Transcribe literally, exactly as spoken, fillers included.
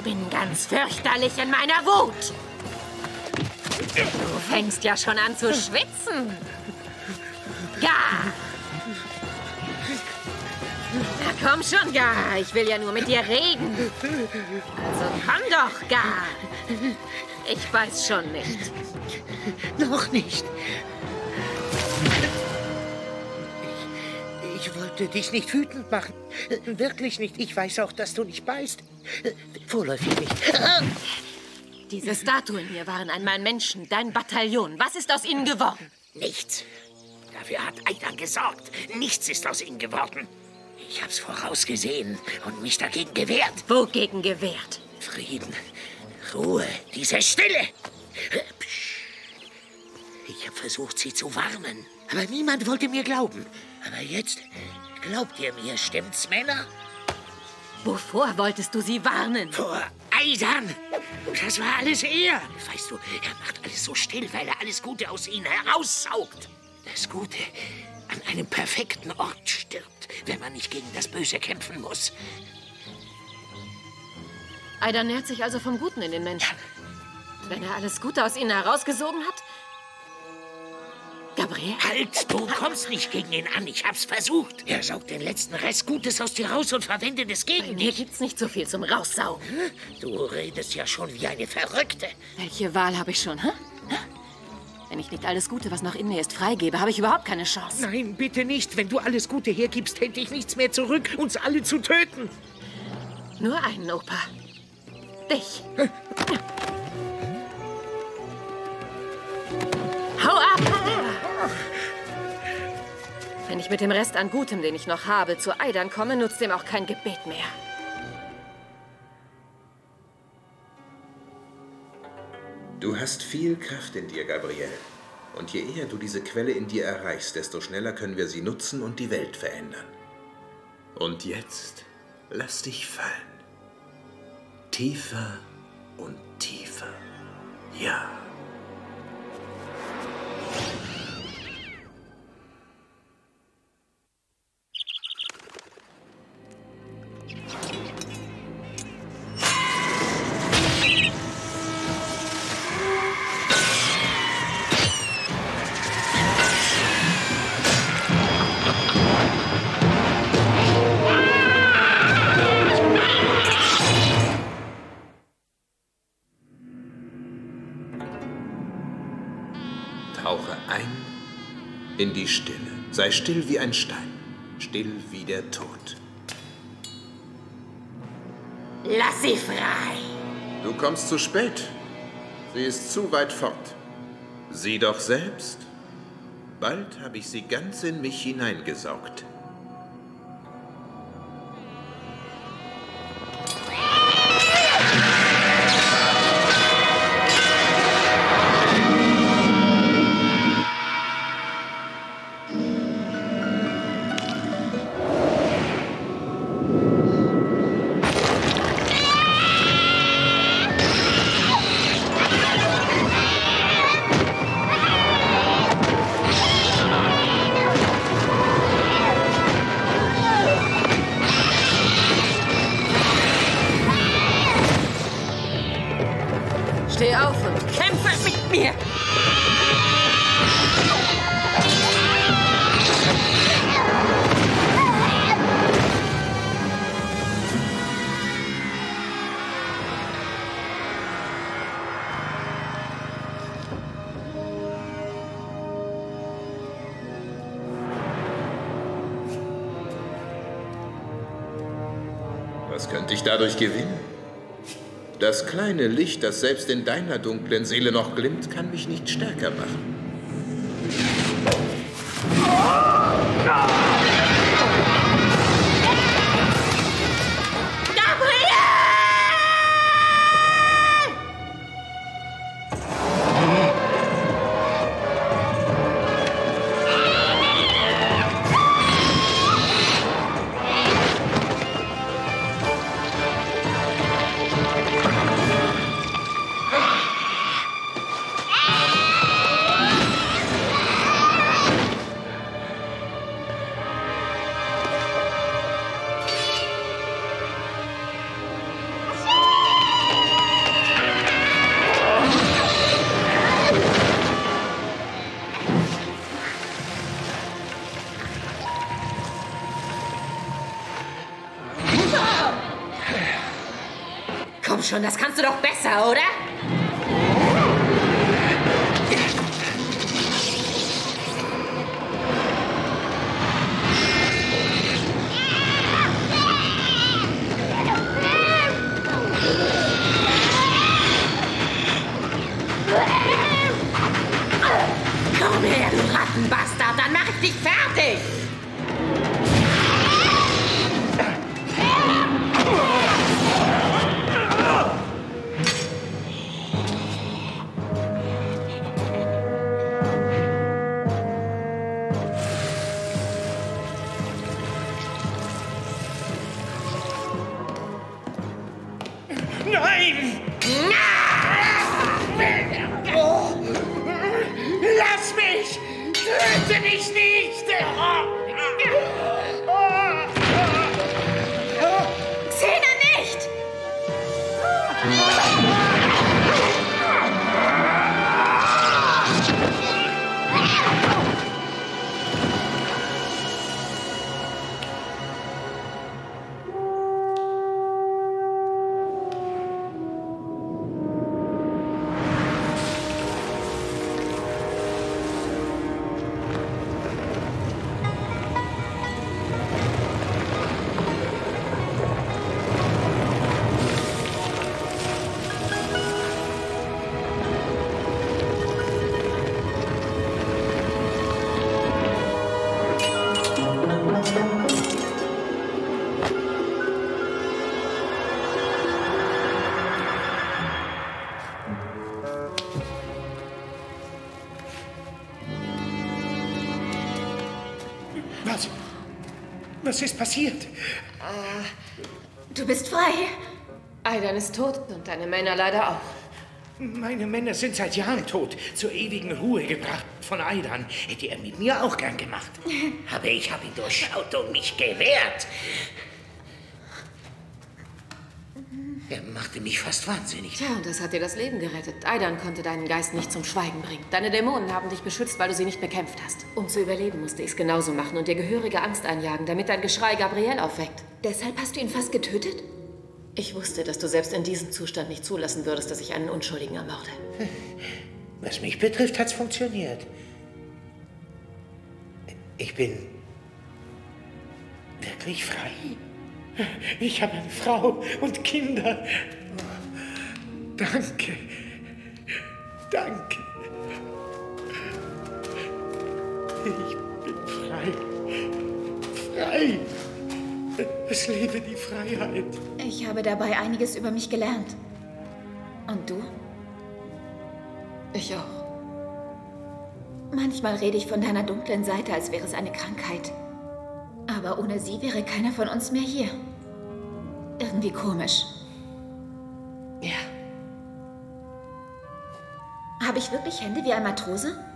Ich bin ganz fürchterlich in meiner Wut. Du fängst ja schon an zu schwitzen. Ja. Na komm schon, Gar. Ich will ja nur mit dir reden. Also komm doch, Gar. Ich weiß schon nicht. Noch nicht. Ich, ich wollte dich nicht wütend machen. Wirklich nicht. Ich weiß auch, dass du nicht beißt. Vorläufig nicht. Diese Statuen hier waren einmal Menschen, dein Bataillon. Was ist aus ihnen geworden? Nichts. Dafür hat Aidan gesorgt. Nichts ist aus ihnen geworden. Ich hab's vorausgesehen und mich dagegen gewehrt. Wogegen gewehrt? Frieden, Ruhe, diese Stille. Ich habe versucht, sie zu warnen, aber niemand wollte mir glauben. Aber jetzt glaubt ihr mir, stimmt's, Männer? Wovor wolltest du sie warnen? Vor Aidan. Das war alles er. Weißt du, er macht alles so still, weil er alles Gute aus ihnen heraussaugt. Das Gute an einem perfekten Ort stirbt, wenn man nicht gegen das Böse kämpfen muss. Aidan nährt sich also vom Guten in den Menschen. Ja. Wenn er alles Gute aus ihnen herausgesogen hat? Gabrielle? Halt, du kommst nicht gegen ihn an. Ich hab's versucht. Er saugt den letzten Rest Gutes aus dir raus und verwendet es gegen dich. Bei mir gibt's nicht so viel zum Raussaugen. Du redest ja schon wie eine Verrückte. Welche Wahl habe ich schon, hä? Huh? Wenn ich nicht alles Gute, was noch in mir ist, freigebe, habe ich überhaupt keine Chance. Nein, bitte nicht. Wenn du alles Gute hergibst, hätte ich nichts mehr zurück, uns alle zu töten. Nur einen, Opa. Dich. Hau ab, Papa. Wenn ich mit dem Rest an Gutem, den ich noch habe, zu Aidan komme, nutzt dem auch kein Gebet mehr. Du hast viel Kraft in dir, Gabrielle. Und je eher du diese Quelle in dir erreichst, desto schneller können wir sie nutzen und die Welt verändern. Und jetzt lass dich fallen. Tiefer und tiefer. Ja. Tauche ein in die Stille. Sei still wie ein Stein, still wie der Tod. Lass sie frei. Du kommst zu spät. Sie ist zu weit fort. Sieh doch selbst. Bald habe ich sie ganz in mich hineingesaugt. Steh auf und kämpfe mit mir! Was könnte ich dadurch gewinnen? Das kleine Licht, das selbst in deiner dunklen Seele noch glimmt, kann mich nicht stärker machen. komm schon, das kannst du doch besser, oder? Komm her, du Rattenbastard, dann mach ich dich fertig! Nein! Nein! Oh. Lass mich! Töte mich nicht! Xena nicht! Was? Was ist passiert? Uh, du bist frei. Aidan ist tot und deine Männer leider auch. Meine Männer sind seit Jahren tot, zur ewigen Ruhe gebracht von Aidan. Hätte er mit mir auch gern gemacht. Aber ich habe ihn durchschaut und mich gewehrt. Er machte mich fast wahnsinnig. Tja, und das hat dir das Leben gerettet. Aidan konnte deinen Geist nicht zum Schweigen bringen. Deine Dämonen haben dich beschützt, weil du sie nicht bekämpft hast. Um zu überleben, musste ich es genauso machen und dir gehörige Angst einjagen, damit dein Geschrei Gabrielle aufweckt. Deshalb hast du ihn fast getötet? Ich wusste, dass du selbst in diesem Zustand nicht zulassen würdest, dass ich einen Unschuldigen ermorde. Was mich betrifft, hat's funktioniert. Ich bin wirklich frei. Ich habe eine Frau und Kinder. Danke. Danke. Ich bin frei. Frei. Es lebe die Freiheit. Ich habe dabei einiges über mich gelernt. Und du? Ich auch. Manchmal rede ich von deiner dunklen Seite, als wäre es eine Krankheit. Aber ohne sie wäre keiner von uns mehr hier. Irgendwie komisch. Ja. Habe ich wirklich Hände wie ein Matrose?